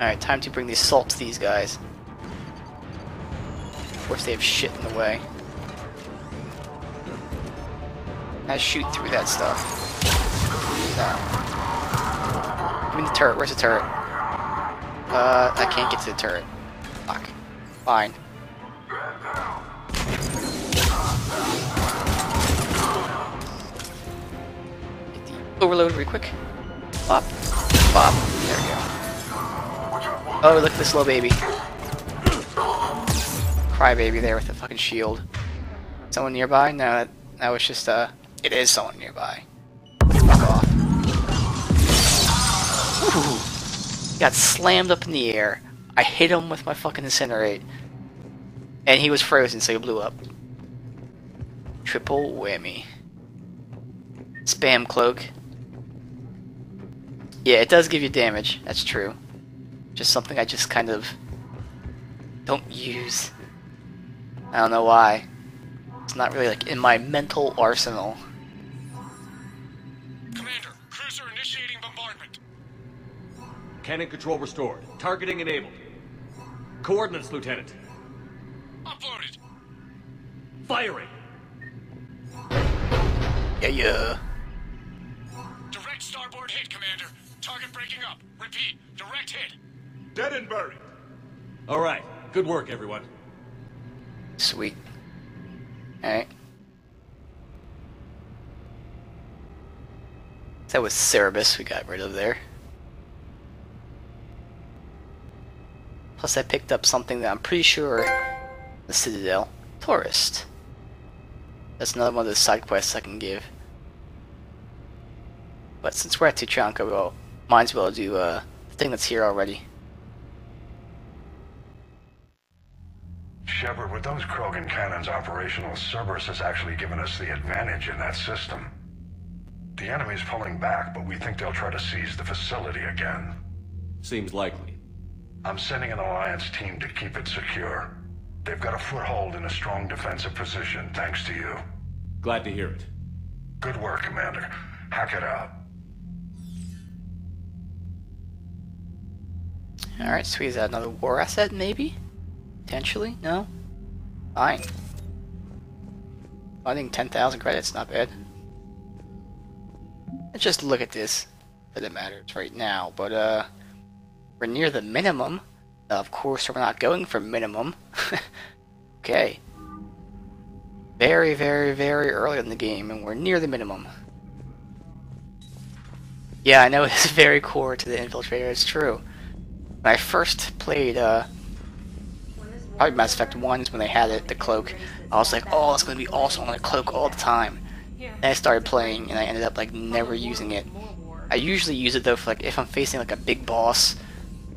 Alright, time to bring the assault to these guys. Of course they have shit in the way. I shoot through that stuff. No. Give me the turret. Where's the turret? I can't get to the turret. Fuck. Fine. Get the overload real quick. Bop. Bop. There we go. Oh, look at this little baby. Crybaby there with the fucking shield. Someone nearby? No, that was just, it is someone nearby. Fuck off. Ooh. Got slammed up in the air. I hit him with my fucking incinerate. And he was frozen, so he blew up. Triple whammy. Spam cloak. Yeah, it does give you damage. That's true. Just something I just kind of don't use. I don't know why. It's not really like in my mental arsenal. Commander, cruiser initiating bombardment. Cannon control restored. Targeting enabled. Coordinates, Lieutenant. Uploaded. Firing. Yeah. Direct starboard hit, Commander. Target breaking up. Repeat. Direct hit. Dead and buried. All right. Good work, everyone. Sweet. All right. That was Cerberus we got rid of there. Plus, I picked up something that I'm pretty sure the Citadel tourist. That's another one of the side quests I can give. But since we're at Tuchanka, we'll might as well do the thing that's here already. Shepard, with those Krogan cannons operational, Cerberus has actually given us the advantage in that system. The enemy's pulling back, but we think they'll try to seize the facility again. Seems likely. I'm sending an Alliance team to keep it secure. They've got a foothold in a strong defensive position, thanks to you. Glad to hear it. Good work, Commander. Hack it out. Alright, squeeze out another war asset, maybe? Potentially? No? Fine. I think 10,000 credits, not bad. Let's just look at this. Doesn't matter, it's right now, but we're near the minimum. Of course, we're not going for minimum. Okay. Very, very, very early in the game, and we're near the minimum. Yeah, I know it's very core to the Infiltrator, it's true. When I first played, probably Mass Effect 1 is when they had it, the cloak. I was like, oh, it's going to be awesome, I'm going to cloak all the time. And I started playing, and I ended up, like, never using it. I usually use it, though, for, like, if I'm facing, like, a big boss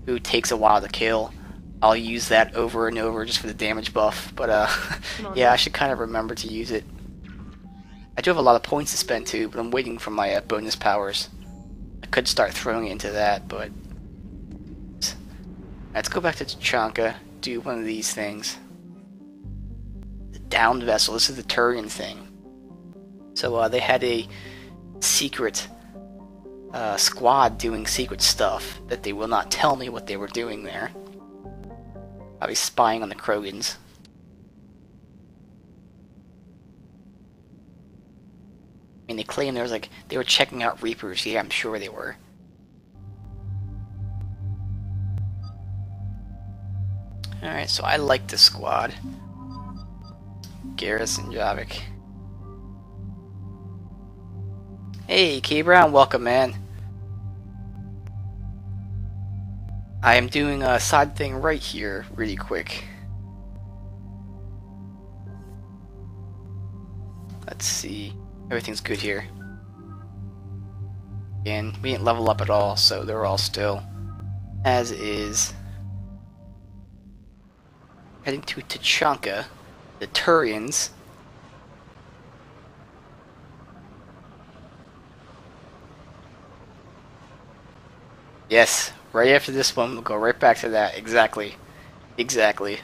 who takes a while to kill. I'll use that over and over just for the damage buff, but, yeah, I should kind of remember to use it. I do have a lot of points to spend, too, but I'm waiting for my bonus powers. I could start throwing into that, but let's go back to Tuchanka, do one of these things. The downed vessel, this is the Turian thing. So they had a secret squad doing secret stuff that they will not tell me what they were doing there. Probably spying on the Krogans. I mean, they claim there was like they were checking out Reapers. Yeah, I'm sure they were. All right, so I like this squad. Garrus and Javik. Hey, K Brown, welcome, man. I am doing a side thing right here, really quick. Let's see. Everything's good here. Again, we didn't level up at all, so they're all still as is. Heading to Tuchanka, the Turians. Yes, right after this one, we'll go right back to that. Exactly. Exactly.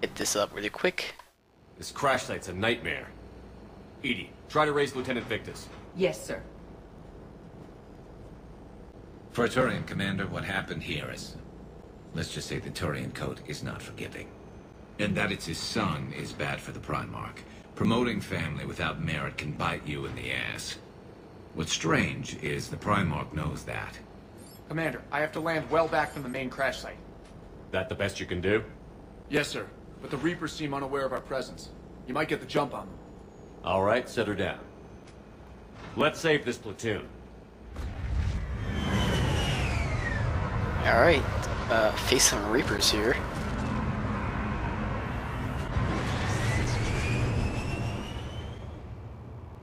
Get this up really quick. This crash site's a nightmare. Edie, try to raise Lieutenant Victus. Yes, sir. For Turian, Commander, what happened here is... Let's just say the Turian coat is not forgiving. And that it's his son is bad for the Primarch. Promoting family without merit can bite you in the ass. What's strange is the Primarch knows that. Commander, I have to land well back from the main crash site. That the best you can do? Yes, sir. But the Reapers seem unaware of our presence. You might get the jump on them. All right, set her down. Let's save this platoon. All right, face some Reapers here.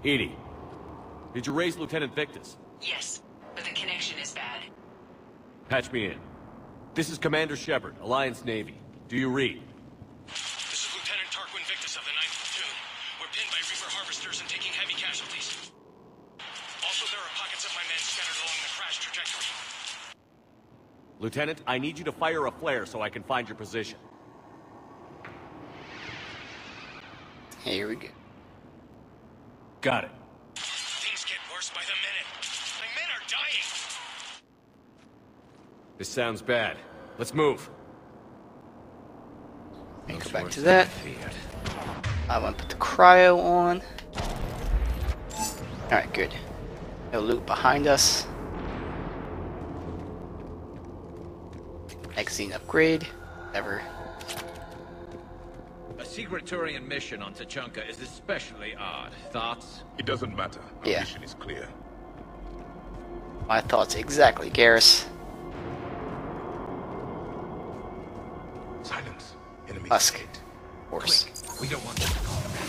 Edie, did you raise Lieutenant Victus? Yes, but the connection is bad. Patch me in. This is Commander Shepard, Alliance Navy. Do you read? This is Lieutenant Tarquin Victus of the 9th Platoon. We're pinned by Reaper harvesters and taking heavy casualties. Also, there are pockets of my men scattered along the crash trajectory. Lieutenant, I need you to fire a flare so I can find your position. Here we go. Got it. Things get worse by the minute. My men are dying. This sounds bad. Let's move. And go back to that. I want to put the cryo on. Alright, good. No loot behind us. Magazine upgrade. Never. A secret Turian mission on Tuchanka is especially odd. Thoughts? It doesn't matter. The mission is clear. My thoughts exactly, Garrus. Silence. Enemy. Husk. Horse. Quick. We don't want them to call them back.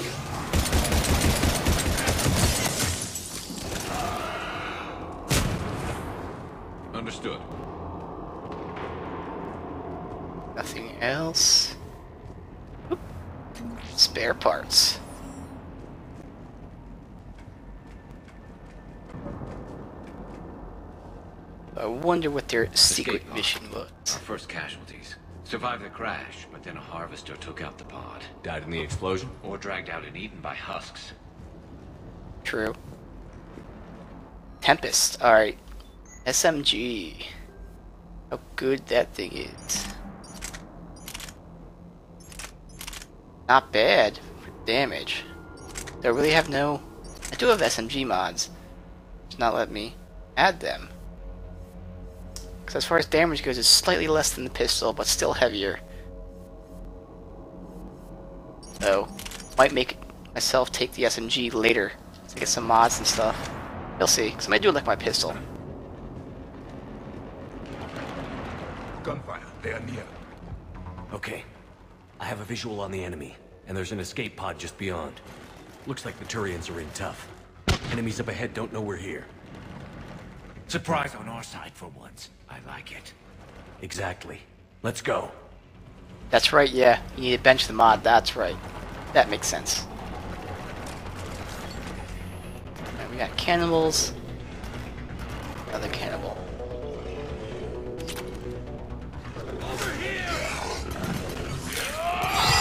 Understood. Nothing else. Oop. Spare parts. I wonder what their secret mission was. Our first casualties. Survived the crash, but then a harvester took out the pod. Died in the explosion? Or dragged out and eaten by husks. True. Tempest. Alright. SMG. How good that thing is. Not bad for damage. Do I really have no... I do have SMG mods. Just not let me add them. Because as far as damage goes, it's slightly less than the pistol, but still heavier. So, might make myself take the SMG later to get some mods and stuff. You'll see, because I might do like my pistol. Gunfire, they are near. Okay. I have a visual on the enemy, and there's an escape pod just beyond. Looks like the Turians are in tough. Enemies up ahead don't know we're here. Surprise on our side for once. I like it. Exactly. Let's go. That's right, yeah. You need to bench the mod, that's right. That makes sense. Alright, we got cannibals. Another cannibal. Over here!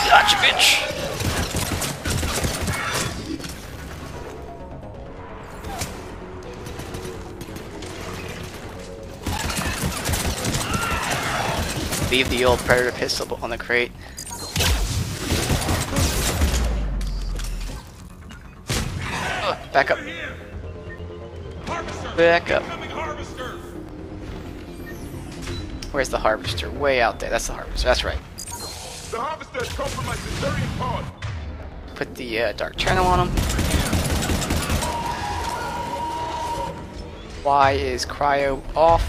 Gotcha, bitch! Leave the old predator pistol on the crate. Oh, back up. Back up. Where's the harvester? Way out there. That's the harvester. That's right. The harvester has compromised the Turian pod. Put the dark channel on him. Why is cryo off?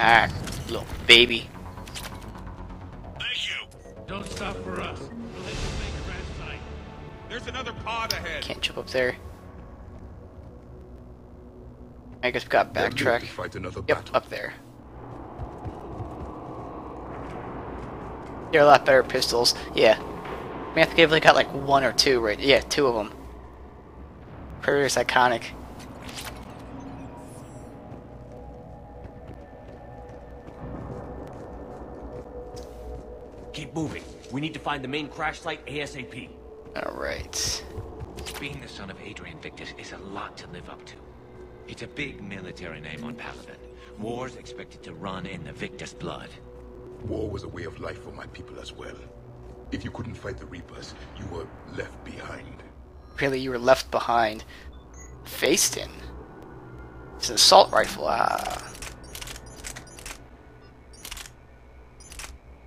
Ah, little baby. Thank you. Don't stop for us. We'll hit the main crash site. There's another pod ahead. Can't jump up there. I guess we got backtrack. Yep, up there. They're a lot better pistols. Yeah. I think I've only got like one or two, right? Yeah, two of them. Predator's iconic. moving. We need to find the main crash site ASAP. All right. Being the son of Adrian Victus is a lot to live up to. It's a big military name on Palaven. War's expected to run in the Victus blood. War was a way of life for my people as well. If you couldn't fight the Reapers, you were left behind. Really, you were left behind. Faced in. It's an assault rifle, ah.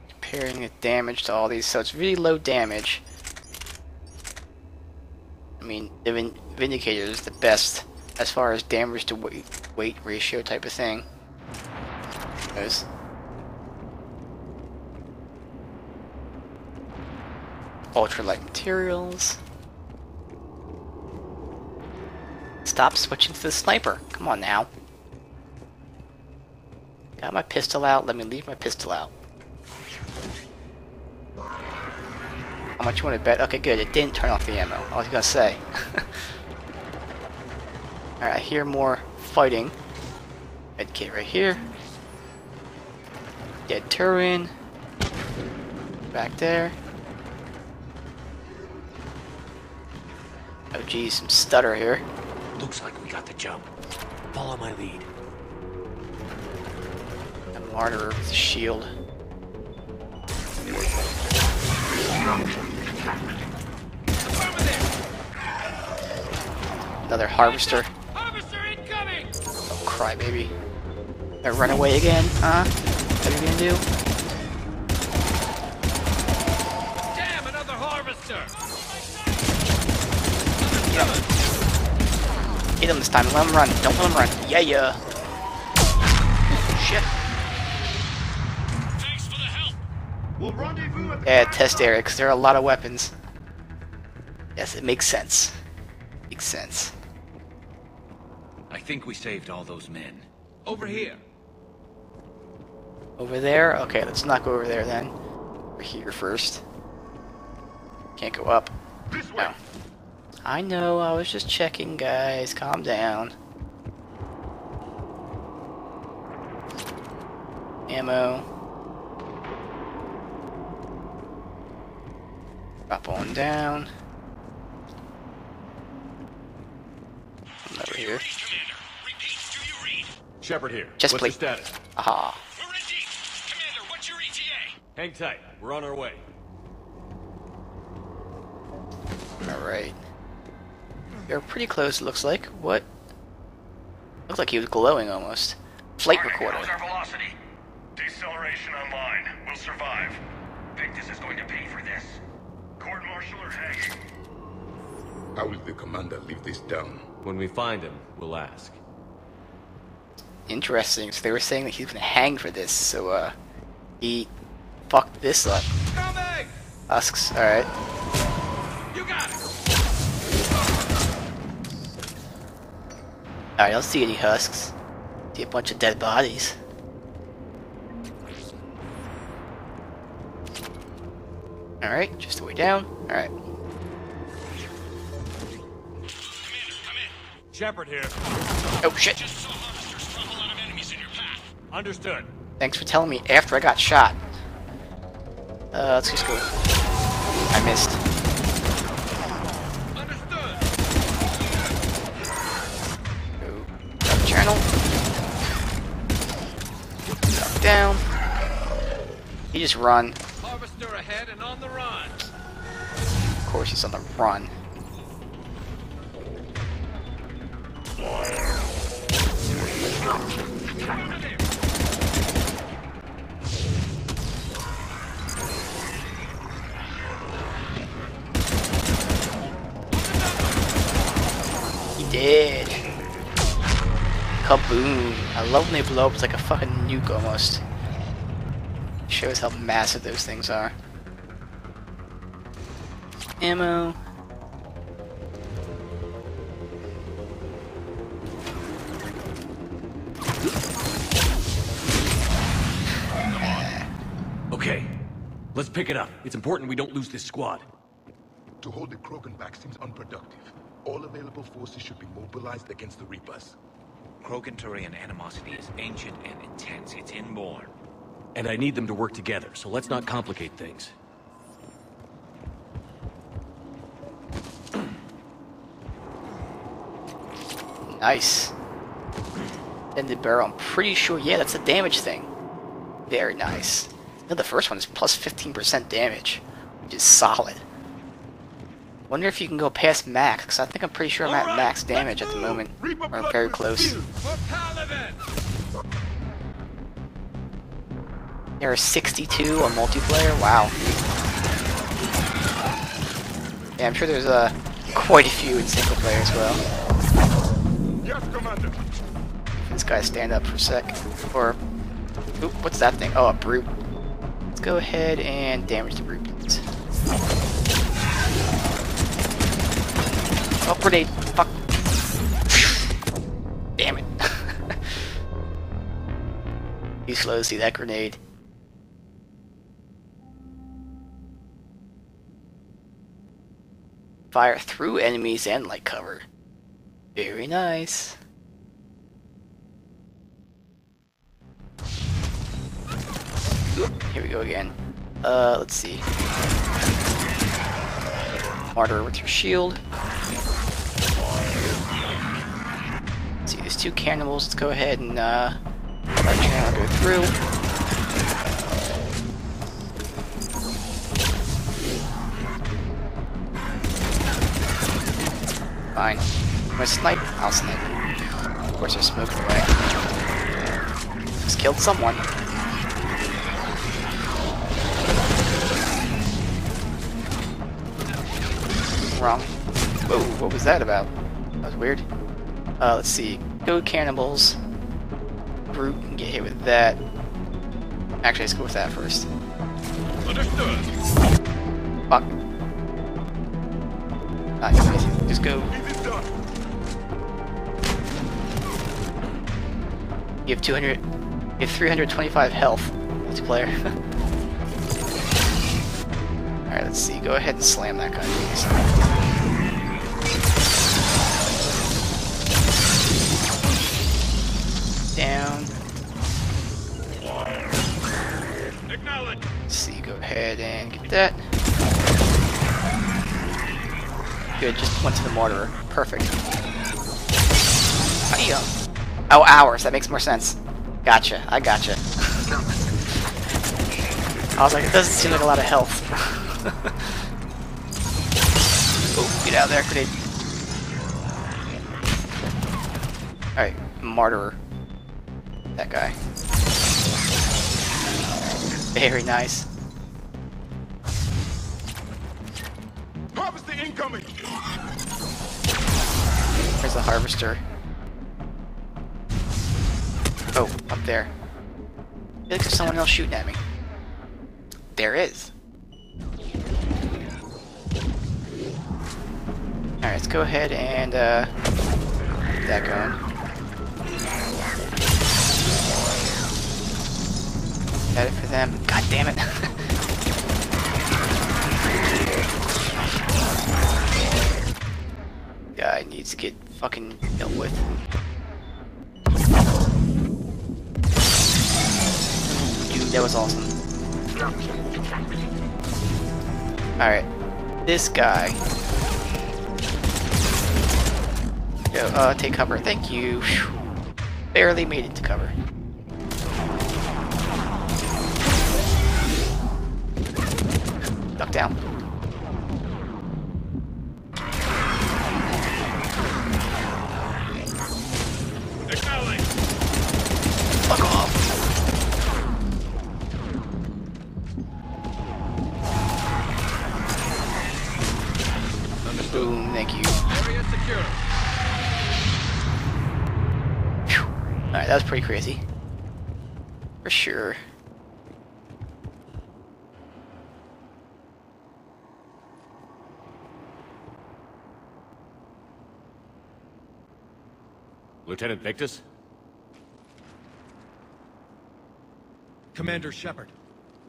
Comparing the damage to all these, so it's really low damage. I mean, the Vindicator is the best as far as damage to weight ratio type of thing. Those. Ultralight materials. Stop switching to the sniper. Come on now. Got my pistol out. Let me leave my pistol out. How much you want to bet? Okay, good. It didn't turn off the ammo. I was gonna say. Alright, I hear more fighting. Med kit right here. Dead Turian. Back there. Oh geez, some stutter here. Looks like we got the jump. Follow my lead. A martyr with a shield. Another harvester. Harvester incoming! Oh, cry baby. They're run away again, huh? What are you gonna do? Damn, another harvester! Get him. Hit him this time. Let him run. Don't let him run. Yeah, yeah. Shit. Thanks for the help. We'll rendezvous at the test area because there are a lot of weapons. Yes, it makes sense. Makes sense. I think we saved all those men. Over here. Over there? Okay, let's not go over there then. We're here first. Can't go up. This way. No. I know, I was just checking, guys. Calm down. Ammo. Drop on down. I'm over here. Shepard here. Just what's your status? Aha. We're in deep. Commander, what's your ETA? Hang tight. We're on our way. All right. They're pretty close, it looks like. What? Looks like he was glowing almost. Flight recorder. Our velocity. Deceleration online. We'll survive. Victus is going to pay for this. Court martial or hanging. How will the commander leave this down? When we find him, we'll ask. Interesting. So they were saying that he's gonna hang for this. So he fucked this up. Coming! Husks. All right. You got it. Alright, I don't see any husks. I see a bunch of dead bodies. Alright, just the way down. Alright. Commander, come in. Shepard here. Oh shit. Just saw officers drop a lot of enemies in your path. Understood. Thanks for telling me after I got shot. Let's just go. I missed. Down. You just run. Harvester ahead and on the run. Of course he's on the run. He did. Kaboom. I love when they blow up, it's like a fucking nuke almost. Shows how massive those things are. Ammo. Okay, let's pick it up. It's important we don't lose this squad. To hold the Krogan back seems unproductive. All available forces should be mobilized against the Reapers. Krogan Turian animosity is ancient and intense. It's inborn. And I need them to work together, so let's not complicate things. Nice. And the barrel, I'm pretty sure, yeah, that's the damage thing. Very nice. Now the first one is plus 15% damage, which is solid. Wonder if you can go past max, because I think I'm pretty sure I'm at max damage at the moment. Or I'm very close. There are 62 on multiplayer? Wow. Yeah, I'm sure there's quite a few in single player as well. Yes, Commander. This guy stand up for a sec. Or, oop, what's that thing? Oh, a brute. Let's go ahead and damage the brute. Oh, grenade. Fuck. Damn it. You slow to see that grenade. Fire through enemies and light cover. Very nice. Here we go again. Let's see. Martyr with your shield. Let's see, there's two cannibals. Let's go ahead and let our channel go through. Fine. I'm gonna snipe. I'll snipe. Of course, they're smoking away. Just killed someone. Wrong. Whoa, what was that about? That was weird. Let's see. Go cannibals. Brute can get hit with that. Actually, let's go with that first. Understood. Fuck. Nice. Just go. You have 200. You have 325 health. Multiplayer. Alright, let's see. Go ahead and slam that guy. Please. Down. Let's see, go ahead and get that. Good, just went to the mortar. Perfect. Oh, hours, that makes more sense. Gotcha, I gotcha. I was like, it doesn't seem like a lot of health. Oh, get out of there, grenade. Alright, martyr. That guy. Very nice. Harvester incoming. Where's the harvester? Oh, up there. I feel like there's someone else shooting at me. There is. Alright, let's go ahead and get that going. Got it for them. God damn it. Guy needs to get fucking dealt with. Dude, that was awesome. Alright. This guy. Yo, take cover. Thank you. Whew. Barely made it to cover. Down. Fuck off. Understood. Boom, thank you. Area secure. Alright, that was pretty crazy. For sure. Lieutenant Victus? Commander Shepard,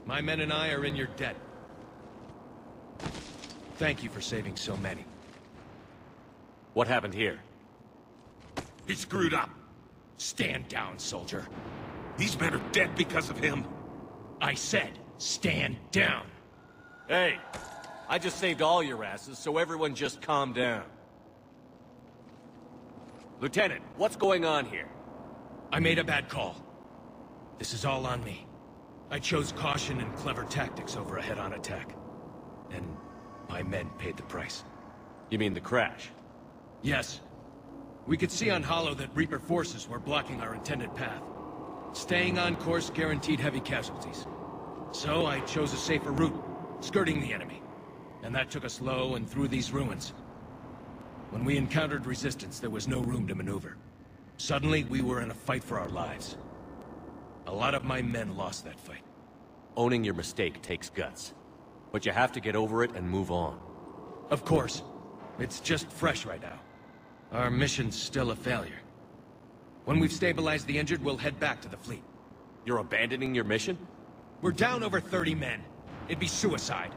my men and I are in your debt. Thank you for saving so many. What happened here? He screwed up. Stand down, soldier. These men are dead because of him. I said, stand down. Hey, I just saved all your asses, so everyone just calm down. Lieutenant, what's going on here? I made a bad call. This is all on me. I chose caution and clever tactics over a head-on attack. And my men paid the price. You mean the crash? Yes. We could see on Hollow that Reaper forces were blocking our intended path. Staying on course guaranteed heavy casualties. So I chose a safer route, skirting the enemy. And that took us low and through these ruins. When we encountered resistance, there was no room to maneuver. Suddenly, we were in a fight for our lives. A lot of my men lost that fight. Owning your mistake takes guts. But you have to get over it and move on. Of course. It's just fresh right now. Our mission's still a failure. When we've stabilized the injured, we'll head back to the fleet. You're abandoning your mission? We're down over 30 men. It'd be suicide.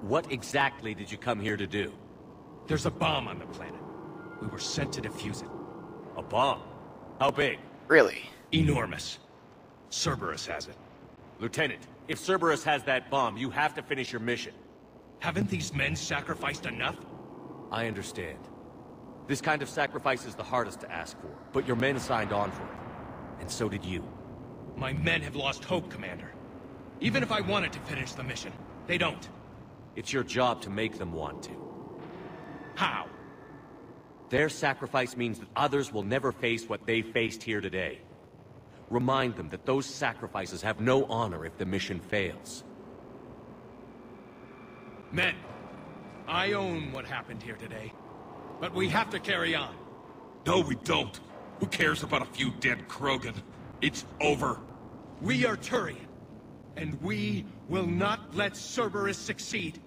What exactly did you come here to do? There's a bomb on the planet. We were sent to defuse it. A bomb? How big? Really? Enormous. Cerberus has it. Lieutenant, if Cerberus has that bomb, you have to finish your mission. Haven't these men sacrificed enough? I understand. This kind of sacrifice is the hardest to ask for, but your men signed on for it. And so did you. My men have lost hope, Commander. Even if I wanted to finish the mission, they don't. It's your job to make them want to. How? Their sacrifice means that others will never face what they faced here today. Remind them that those sacrifices have no honor if the mission fails. Men, I own what happened here today. But we have to carry on. No, we don't. Who cares about a few dead Krogan? It's over. We are Turian, and we will not let Cerberus succeed.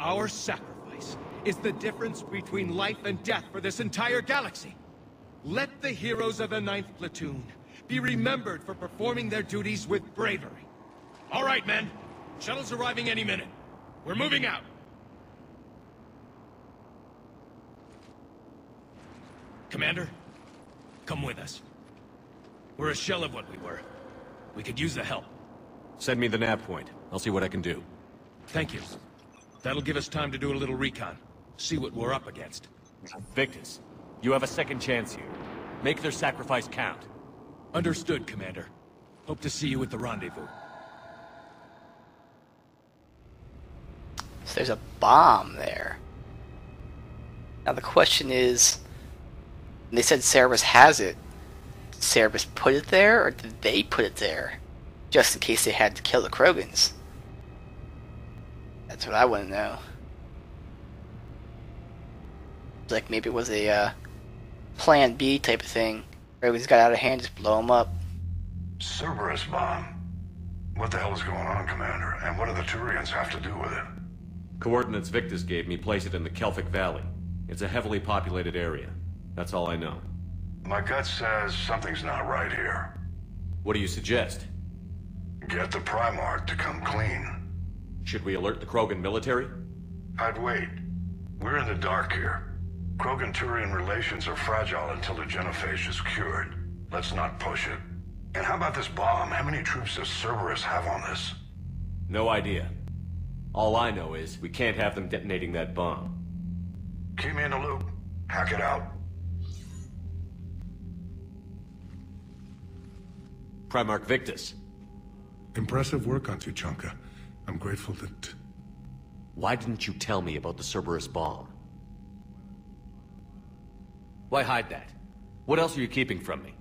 Our sacrifice is the difference between life and death for this entire galaxy. Let the heroes of the 9th Platoon be remembered for performing their duties with bravery. All right, men. Shuttle's arriving any minute. We're moving out. Commander, come with us. We're a shell of what we were. We could use the help. Send me the nav point. I'll see what I can do. Thank you. That'll give us time to do a little recon. See what we're up against. Victus, you have a second chance here. Make their sacrifice count. Understood, Commander. Hope to see you at the rendezvous. So there's a bomb there. Now the question is... They said Cerberus has it. Did Cerberus put it there, or did they put it there? Just in case they had to kill the Krogans. That's what I want to know. Like, maybe it was a plan B type of thing. Krogans got out of hand, just blow them up. Cerberus bomb? What the hell is going on, Commander? And what do the Turians have to do with it? Coordinates Victus gave me place it in the Kelphic Valley. It's a heavily populated area. That's all I know. My gut says something's not right here. What do you suggest? Get the Primarch to come clean. Should we alert the Krogan military? I'd wait. We're in the dark here. Krogan-Turian relations are fragile until the Genophage is cured. Let's not push it. And how about this bomb? How many troops does Cerberus have on this? No idea. All I know is we can't have them detonating that bomb. Keep me in the loop. Hack it out. Primarch Victus. Impressive work on Tuchanka. I'm grateful that... Why didn't you tell me about the Cerberus bomb? Why hide that? What else are you keeping from me?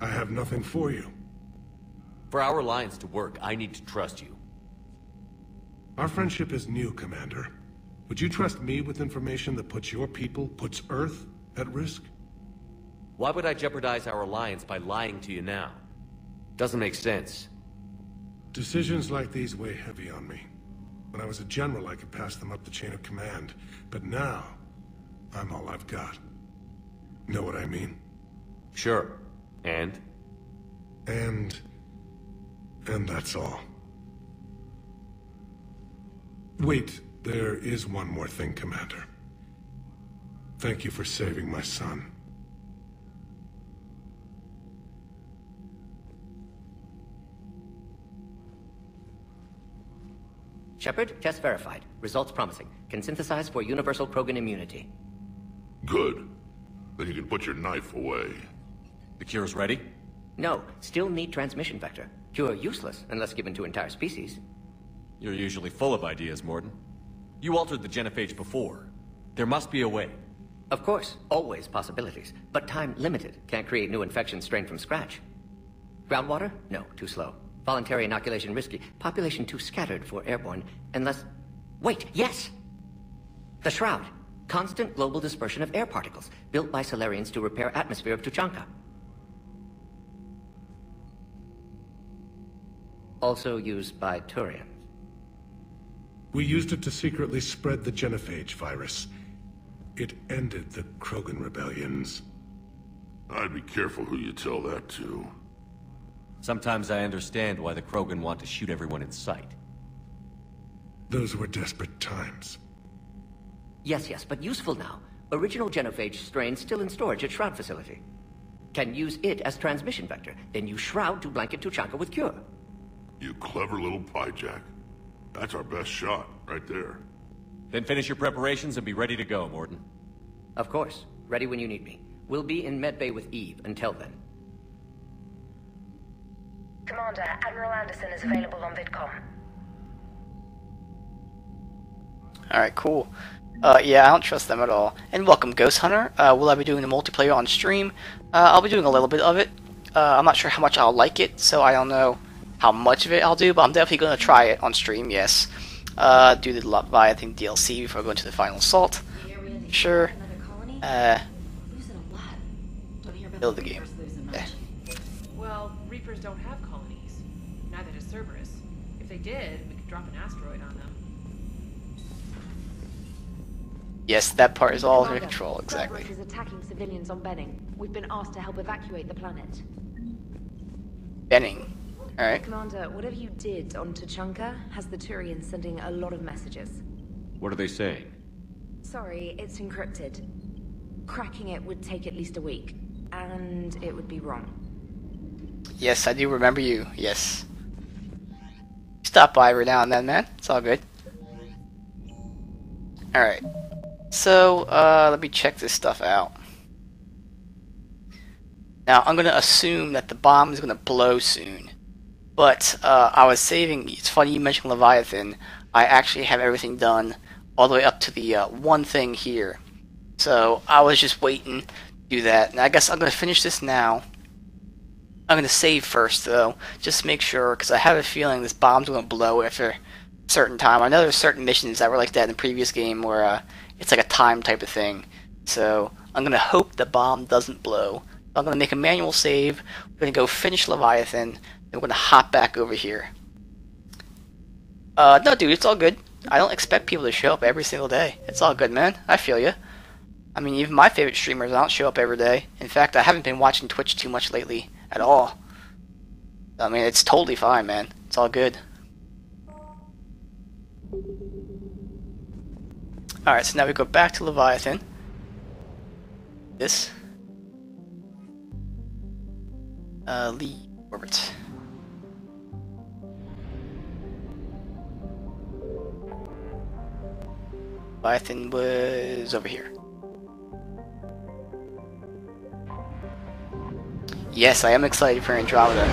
I have nothing for you. For our alliance to work, I need to trust you. Our friendship is new, Commander. Would you trust me with information that puts your people, puts Earth, at risk? Why would I jeopardize our alliance by lying to you now? Doesn't make sense. Decisions like these weigh heavy on me. When I was a general, I could pass them up the chain of command. But now, I'm all I've got. Know what I mean? Sure. And? And that's all. Wait, there is one more thing, Commander. Thank you for saving my son. Shepard, test verified. Results promising. Can synthesize for universal Krogan immunity. Good. Then you can put your knife away. The cure's ready? No, still need transmission vector. Cure useless unless given to entire species. You're usually full of ideas, Mordin. You altered the genophage before. There must be a way. Of course, always possibilities, but time limited. Can't create new infection strain from scratch. Groundwater? No, too slow. Voluntary inoculation risky. Population too scattered for airborne, unless... Wait, yes! The Shroud. Constant global dispersion of air particles, built by Salarians to repair atmosphere of Tuchanka. Also used by Turian. We used it to secretly spread the Genophage virus. It ended the Krogan rebellions. I'd be careful who you tell that to. Sometimes I understand why the Krogan want to shoot everyone in sight. Those were desperate times. Yes, yes, but useful now. Original genophage strain still in storage at Shroud facility. Can use it as transmission vector, then use Shroud to blanket Tuchanka with cure. You clever little piejack. That's our best shot, right there. Then finish your preparations and be ready to go, Mordin. Of course. Ready when you need me. We'll be in medbay with Eve until then. Commander, Admiral Anderson is available on VidCom. Alright, cool. Yeah, I don't trust them at all. And welcome, Ghost Hunter. Will I be doing the multiplayer on stream? I'll be doing a little bit of it. I'm not sure how much I'll like it, so I don't know how much of it I'll do, but I'm definitely going to try it on stream, yes. Do the Leviathan DLC before going to the final assault. Sure. Build the game. Yeah. Well, Reapers don't have colonies. Neither does Cerberus. If they did, we could drop an asteroid on them. Yes, that part is all under control, exactly. Cerberus is attacking civilians on Benning. We've been asked to help evacuate the planet. Benning. Alright. Commander, whatever you did on Tuchanka has the Turians sending a lot of messages. What are they saying? Sorry, it's encrypted. Cracking it would take at least a week, and it would be wrong. Yes, I do remember you, yes. Stop by every now and then, man. It's all good. Alright. So, let me check this stuff out. Now, I'm going to assume that the bomb is going to blow soon. But, I was saving... It's funny you mentioned Leviathan. I actually have everything done all the way up to the one thing here. So, I was just waiting to do that. And I guess I'm going to finish this now. I'm going to save first, though. Just to make sure, because I have a feeling this bomb's going to blow after a certain time. I know there's certain missions that were like that in the previous game where... it's like a time type of thing. So I'm going to hope the bomb doesn't blow. I'm going to make a manual save. We're going to go finish Leviathan. Then we're going to hop back over here. No, dude, it's all good. I don't expect people to show up every single day. It's all good, man. I feel you. I mean, even my favorite streamers, I don't show up every day. In fact, I haven't been watching Twitch too much lately at all. I mean, it's totally fine, man. It's all good. Alright, so now we go back to Leviathan. This. Lee orbit. Leviathan was over here. Yes, I am excited for Andromeda.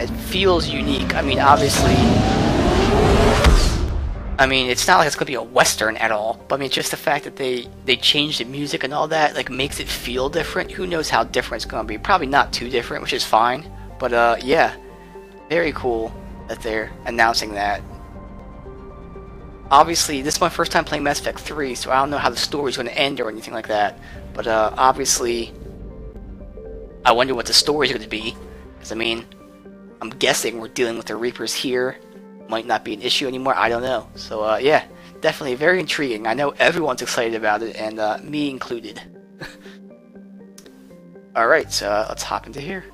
It feels unique. I mean, obviously... I mean, it's not like it's going to be a Western at all, but I mean, just the fact that they changed the music and all that, like, makes it feel different. Who knows how different it's going to be. Probably not too different, which is fine, but, yeah. Very cool that they're announcing that. Obviously, this is my first time playing Mass Effect 3, so I don't know how the story's going to end or anything like that, but, obviously, I wonder what the story's going to be, because, I mean, I'm guessing we're dealing with the Reapers here. Might not be an issue anymore, I don't know. So, yeah, definitely very intriguing. I know everyone's excited about it, and me included. Alright, so let's hop into here.